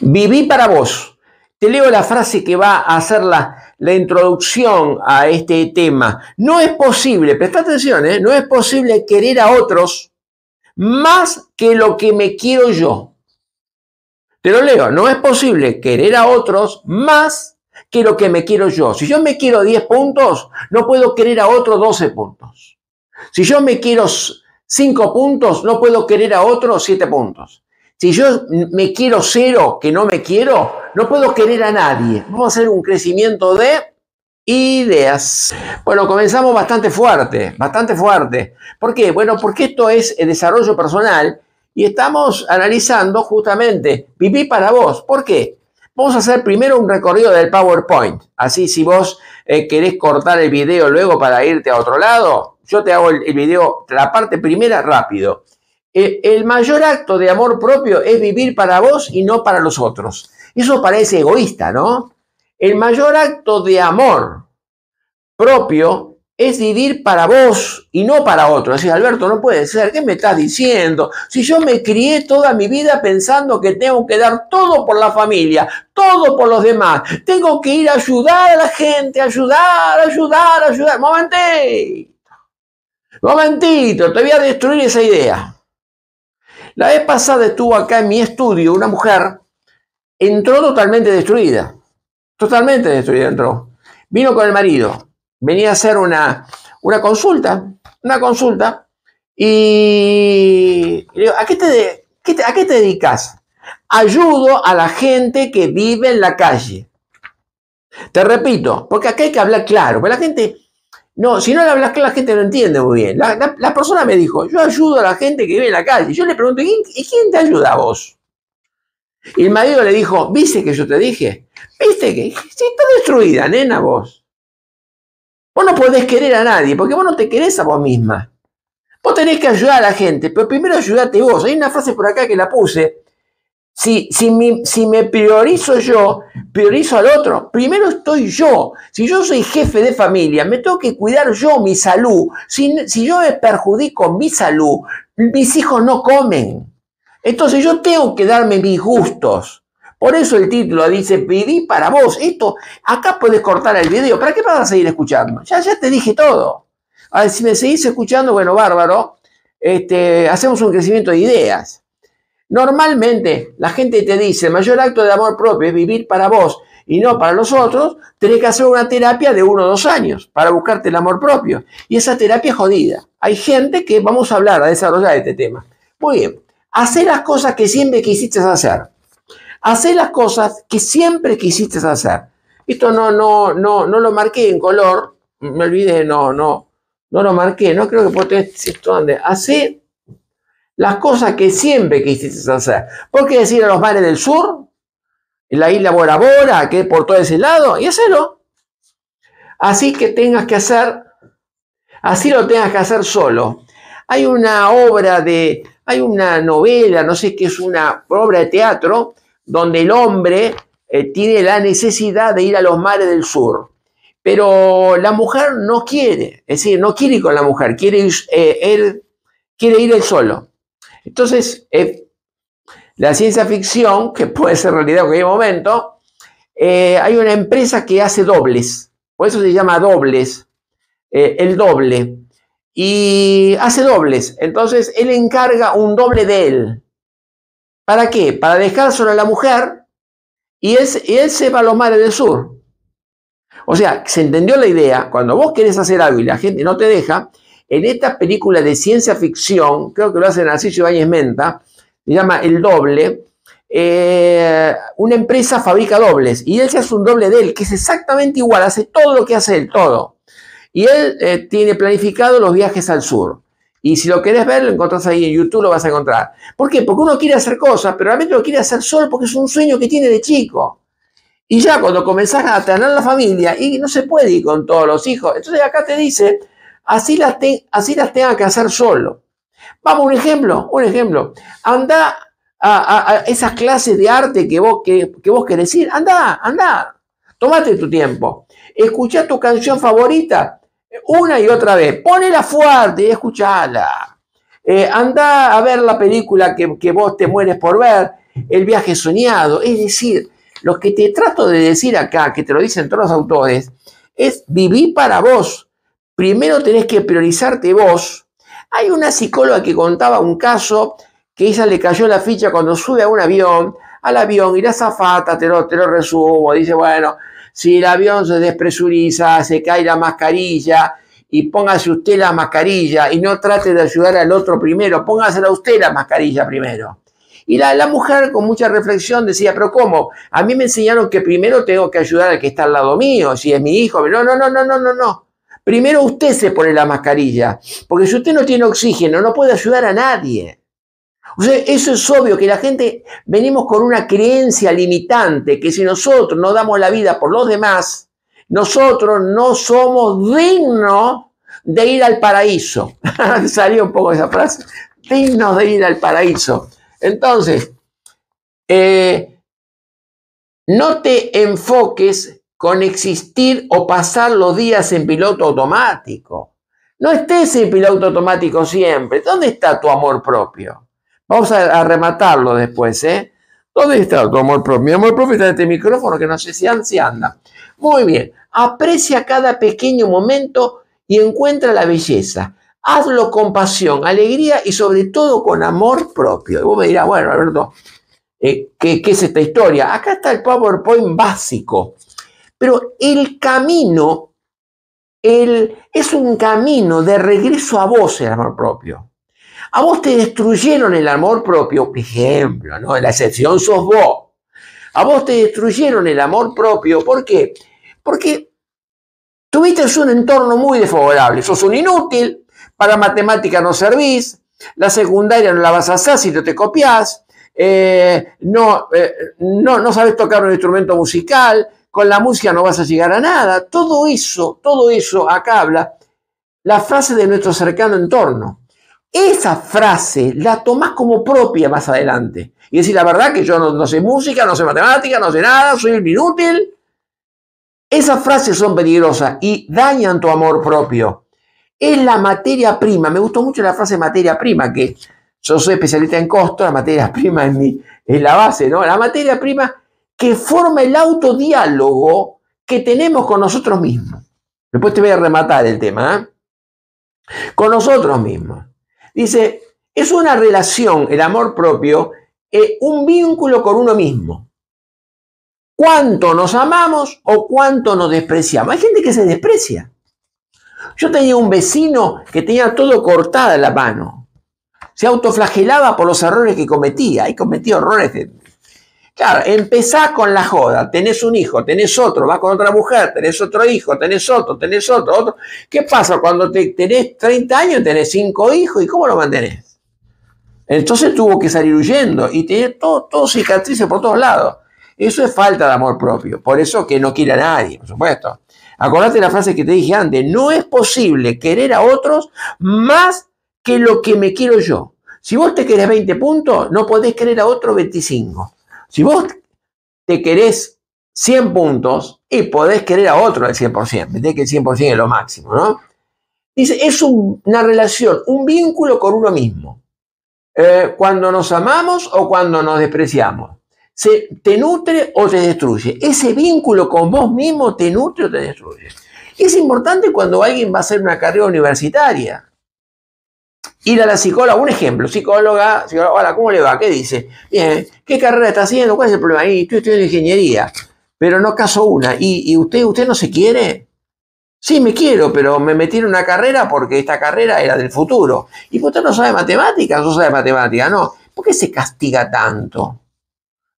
Viví para vos. Te leo la frase que va a hacer la introducción a este tema. No es posible, presta atención, no es posible querer a otros más que lo que me quiero yo. Te lo leo, no es posible querer a otros más que lo que me quiero yo. Si yo me quiero 10 puntos, no puedo querer a otro 12 puntos. Si yo me quiero 5 puntos, no puedo querer a otro 7 puntos. Si yo me quiero 0, que no me quiero, no puedo querer a nadie. Vamos a hacer un crecimiento de ideas. Bueno, comenzamos bastante fuerte. ¿Por qué? Bueno, porque esto es el desarrollo personal y estamos analizando justamente vivir para vos. ¿Por qué? Vamos a hacer primero un recorrido del PowerPoint. Así si vos querés cortar el video luego para irte a otro lado, yo te hago el video, la parte primera, rápido. El mayor acto de amor propio es vivir para vos y no para los otros. Eso parece egoísta, ¿no? El mayor acto de amor propio es vivir para vos y no para otros. Decís, Alberto, no puede ser, ¿qué me estás diciendo? Si yo me crié toda mi vida pensando que tengo que dar todo por la familia, todo por los demás, tengo que ir a ayudar a la gente, ayudar. Momentito, te voy a destruir esa idea. La vez pasada estuvo acá en mi estudio una mujer, entró totalmente destruida. Vino con el marido. Venía a hacer una consulta. Y le digo, ¿a qué te dedicas? Ayudo a la gente que vive en la calle. Te repito, porque acá hay que hablar claro. Porque la gente, no, si no le hablas claro, la gente no entiende muy bien. La persona me dijo, yo ayudo a la gente que vive en la calle. Yo le pregunto, ¿y quién te ayuda a vos? Y el marido le dijo, ¿viste que yo te dije? ¿Viste que si está destruida, nena, vos? Vos no podés querer a nadie, porque vos no te querés a vos misma. Vos tenés que ayudar a la gente, pero primero ayudate vos. Hay una frase por acá que la puse. Si me priorizo yo, priorizo al otro. Primero estoy yo. Si yo soy jefe de familia, me tengo que cuidar yo mi salud. Si yo me perjudico mi salud, mis hijos no comen. Entonces yo tengo que darme mis gustos. Por eso el título dice, viví para vos. Esto, acá podés cortar el video. ¿Para qué vas a seguir escuchando? Ya te dije todo. A ver, si me seguís escuchando, bueno, bárbaro. Hacemos un crecimiento de ideas. Normalmente la gente te dice, el mayor acto de amor propio es vivir para vos y no para los otros. Tenés que hacer una terapia de 1 o 2 años para buscarte el amor propio. Y esa terapia es jodida. Hay gente que vamos a hablar, a desarrollar este tema. Muy bien. Hacer las cosas que siempre quisiste hacer. Esto no lo marqué en color. Me olvidé, no lo marqué. No creo que puedo tener esto donde. Hacer las cosas que siempre quisiste hacer. ¿Por qué decir a los mares del sur? En la isla Bora Bora, que es por todo ese lado. Y hacelo. Así que tengas que hacer. Así lo tengas que hacer solo. Hay una obra de... Hay una novela, no sé qué es, una obra de teatro, donde el hombre tiene la necesidad de ir a los mares del sur. Pero la mujer no quiere, es decir, no quiere ir con la mujer, quiere ir él solo. Entonces, la ciencia ficción, que puede ser realidad en cualquier momento, hay una empresa que hace dobles, por eso se llama dobles, el doble. Y hace dobles. Entonces, él encarga un doble de él. ¿Para qué? Para dejar sola a la mujer y él se va a los mares del sur. O sea, se entendió la idea. Cuando vos querés hacer algo y la gente no te deja, en esta película de ciencia ficción, creo que lo hace Narciso Ibáñez Menta, se llama El Doble, una empresa fabrica dobles y él se hace un doble de él, que es exactamente igual, hace todo lo que hace él, todo. Y él tiene planificado los viajes al sur. Y si lo querés ver, lo encontrás ahí en YouTube, lo vas a encontrar. ¿Por qué? Porque uno quiere hacer cosas, pero realmente lo quiere hacer solo porque es un sueño que tiene de chico. Y ya cuando comenzás a tener la familia, y no se puede ir con todos los hijos. Entonces acá te dice, así las tengas que hacer solo. Vamos, un ejemplo. Andá a esas clases de arte que vos querés ir. Andá. Tómate tu tiempo. Escuchá tu canción favorita una y otra vez, ponela fuerte y escuchala. Andá a ver la película que vos te mueres por ver el viaje soñado. Es decir, lo que te trato de decir acá, que te lo dicen todos los autores, es vivir para vos. Primero tenés que priorizarte vos. Hay una psicóloga que contaba un caso que ella le cayó la ficha cuando sube a un avión, al avión, y la azafata, te lo resumo, dice, bueno, si el avión se despresuriza, se cae la mascarilla, y póngase usted la mascarilla, y no trate de ayudar al otro primero, póngasela usted la mascarilla primero. Y la mujer con mucha reflexión decía, pero ¿cómo? A mí me enseñaron que primero tengo que ayudar al que está al lado mío, si es mi hijo. No. Primero usted se pone la mascarilla, porque si usted no tiene oxígeno, no puede ayudar a nadie. O sea, eso es obvio, que la gente venimos con una creencia limitante, que si nosotros no damos la vida por los demás, nosotros no somos dignos de ir al paraíso. Salió un poco esa frase, dignos de ir al paraíso. Entonces, no te enfoques con existir o pasar los días en piloto automático. No estés en piloto automático siempre. ¿Dónde está tu amor propio? Vamos a rematarlo después, ¿eh? ¿Dónde está tu amor propio? Mi amor propio está en este micrófono que no sé si anda. Muy bien. Aprecia cada pequeño momento y encuentra la belleza. Hazlo con pasión, alegría y sobre todo con amor propio. Y vos me dirás, bueno, Alberto, ¿qué es esta historia? Acá está el PowerPoint básico. Pero el camino es un camino de regreso a vos, el amor propio. A vos te destruyeron el amor propio, por ejemplo, ¿no? La excepción sos vos. A vos te destruyeron el amor propio, ¿por qué? Porque tuviste un entorno muy desfavorable, sos un inútil. Para matemática no servís, la secundaria no la vas a hacer si no te copiás, no sabes tocar un instrumento musical, con la música no vas a llegar a nada. Todo eso acá habla la frase de nuestro cercano entorno. Esa frase la tomás como propia más adelante. Y decís, la verdad que yo no sé música, no sé matemática, no sé nada, soy un inútil. Esas frases son peligrosas y dañan tu amor propio. Es la materia prima. Me gustó mucho la frase materia prima, que yo soy especialista en costo, la materia prima es la base, ¿no? La materia prima que forma el autodiálogo que tenemos con nosotros mismos. Después te voy a rematar el tema, ¿eh? Con nosotros mismos. Dice, es una relación, el amor propio, un vínculo con uno mismo. ¿Cuánto nos amamos o cuánto nos despreciamos? Hay gente que se desprecia. Yo tenía un vecino que tenía todo cortada la mano. Se autoflagelaba por los errores que cometía. Y cometía errores. Claro, empezás con la joda. Tenés un hijo, tenés otro, vas con otra mujer, tenés otro hijo, tenés otro. ¿Qué pasa cuando tenés 30 años, tenés 5 hijos? ¿Y cómo lo mantenés? Entonces tuvo que salir huyendo y tenía todo cicatrices por todos lados. Eso es falta de amor propio. Por eso que no quiere a nadie, por supuesto. Acordate la frase que te dije antes, no es posible querer a otros más que lo que me quiero yo. Si vos te querés 20 puntos, no podés querer a otro 25. Si vos te querés 100 puntos, y podés querer a otro al 100%, viste que el 100% es lo máximo, ¿no? Dice, es una relación, un vínculo con uno mismo. Cuando nos amamos o cuando nos despreciamos. ¿Te nutre o te destruye? Ese vínculo con vos mismo te nutre o te destruye. Y es importante cuando alguien va a hacer una carrera universitaria. Ir a la psicóloga, un ejemplo, psicóloga, hola, ¿cómo le va? ¿Qué dice? Bien, ¿qué carrera está haciendo? ¿Cuál es el problema? Y estoy estudiando ingeniería, pero no caso una. ¿Y usted no se quiere? Sí, me quiero, pero me metí en una carrera porque esta carrera era del futuro. ¿Y usted no sabe matemáticas? No sabe matemáticas, no. ¿Por qué se castiga tanto?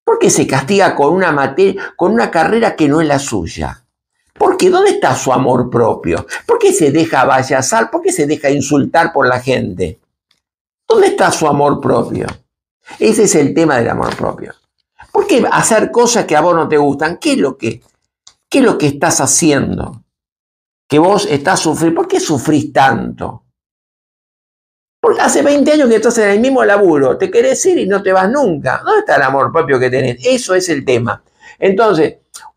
¿Por qué se castiga con una carrera que no es la suya? ¿Por qué? ¿Dónde está su amor propio? ¿Por qué se deja abayazar? ¿Por qué se deja insultar por la gente? ¿Dónde está su amor propio? Ese es el tema del amor propio. ¿Por qué hacer cosas que a vos no te gustan? ¿Qué es lo que estás haciendo? Que vos estás sufriendo. ¿Por qué sufrís tanto? Porque hace 20 años que estás en el mismo laburo, te querés ir y no te vas nunca. ¿Dónde está el amor propio que tenés? Eso es el tema. Entonces,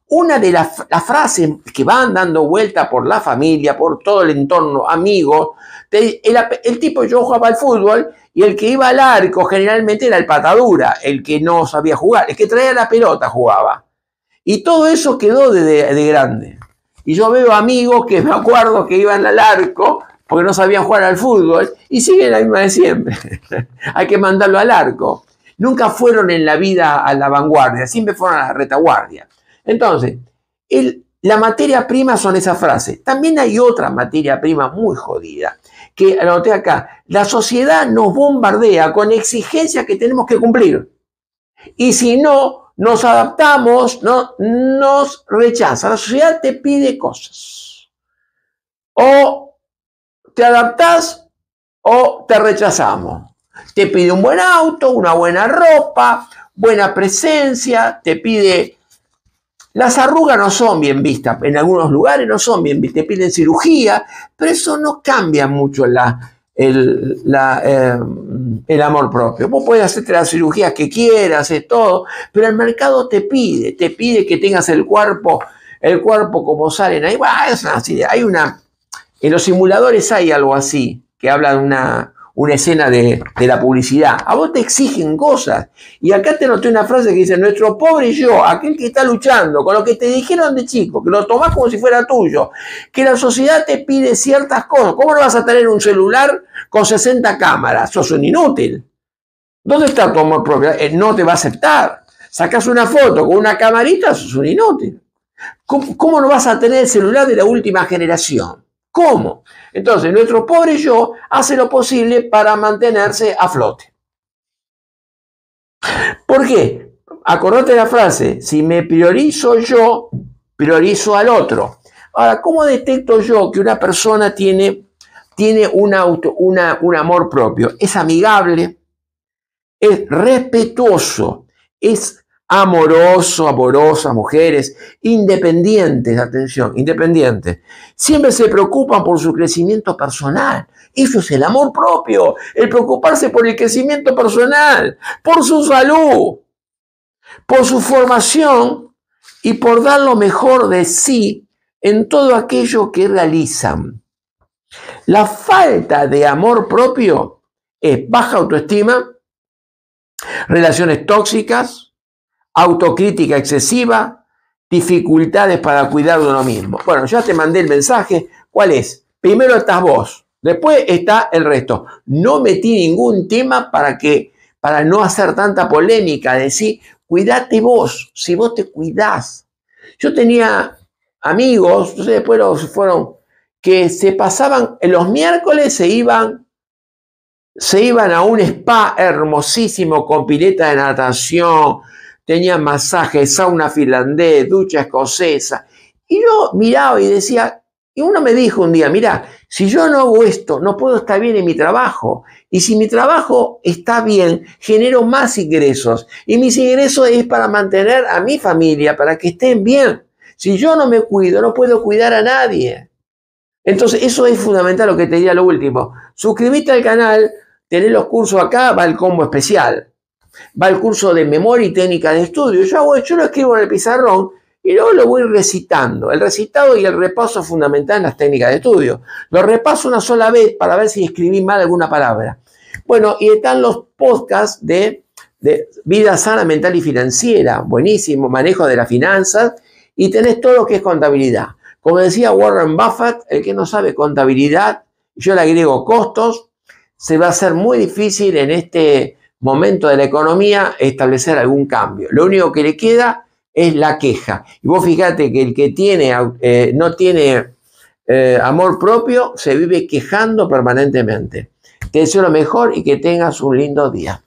una de las frases que van dando vuelta por la familia, por todo el entorno, amigos, el tipo, yo jugaba al fútbol Y el que iba al arco generalmente era el patadura, el que no sabía jugar, el que traía la pelota jugaba. Y todo eso quedó de grande. Y yo veo amigos que me acuerdo que iban al arco porque no sabían jugar al fútbol y siguen la misma de siempre. Hay que mandarlo al arco. Nunca fueron en la vida a la vanguardia, siempre fueron a la retaguardia. Entonces, la materia prima son esas frases. También hay otra materia prima muy jodida, que anoté acá. La sociedad nos bombardea con exigencias que tenemos que cumplir. Y si no nos adaptamos, nos rechaza. La sociedad te pide cosas. O te adaptás o te rechazamos. Te pide un buen auto, una buena ropa, buena presencia, te pide... Las arrugas no son bien vistas, en algunos lugares no son bien vistas, piden cirugía, pero eso no cambia mucho el amor propio. Vos podés hacerte las cirugías que quieras, es todo, pero el mercado te pide que tengas el cuerpo como salen ahí. Bueno, es en los simuladores hay algo así, que habla de una escena de la publicidad. A vos te exigen cosas. Y acá te noté una frase que dice: nuestro pobre yo, aquel que está luchando con lo que te dijeron de chico, que lo tomás como si fuera tuyo, que la sociedad te pide ciertas cosas. ¿Cómo no vas a tener un celular con 60 cámaras? Sos un inútil. ¿Dónde está tu amor propio? No te va a aceptar. Sacás una foto con una camarita, sos un inútil. ¿Cómo no vas a tener el celular de la última generación? ¿Cómo? Entonces, nuestro pobre yo hace lo posible para mantenerse a flote. ¿Por qué? Acordate la frase: si me priorizo yo, priorizo al otro. Ahora, ¿cómo detecto yo que una persona tiene un amor propio? Es amigable, es respetuoso, es amoroso, amorosas, mujeres, independientes, atención, independientes. Siempre se preocupan por su crecimiento personal. Eso es el amor propio, el preocuparse por el crecimiento personal, por su salud, por su formación y por dar lo mejor de sí en todo aquello que realizan. La falta de amor propio es baja autoestima, relaciones tóxicas, autocrítica excesiva, dificultades para cuidar de uno mismo. Bueno, ya te mandé el mensaje. ¿Cuál es? Primero estás vos, después está el resto. No metí ningún tema para no hacer tanta polémica. Decir, cuidate vos, si vos te cuidás. Yo tenía amigos, no sé, después fueron, que se pasaban, los miércoles se iban a un spa hermosísimo con pileta de natación. Tenían masajes, sauna finlandés, ducha escocesa. Y yo miraba y decía, y uno me dijo un día, mirá, si yo no hago esto, no puedo estar bien en mi trabajo. Y si mi trabajo está bien, genero más ingresos. Y mis ingresos es para mantener a mi familia, para que estén bien. Si yo no me cuido, no puedo cuidar a nadie. Entonces, eso es fundamental lo que te diría lo último. Suscribite al canal, tenés los cursos acá, va el combo especial. Va el curso de memoria y técnica de estudio. Yo lo escribo en el pizarrón y luego lo voy recitando. El recitado y el repaso fundamental en las técnicas de estudio. Lo repaso una sola vez para ver si escribí mal alguna palabra. Bueno, y están los podcasts de vida sana, mental y financiera. Buenísimo, manejo de las finanzas. Y tenés todo lo que es contabilidad. Como decía Warren Buffett, el que no sabe contabilidad, yo le agrego costos, se va a hacer muy difícil en este momento de la economía establecer algún cambio. Lo único que le queda es la queja. Y vos fíjate que el que no tiene amor propio se vive quejando permanentemente. Te deseo lo mejor y que tengas un lindo día.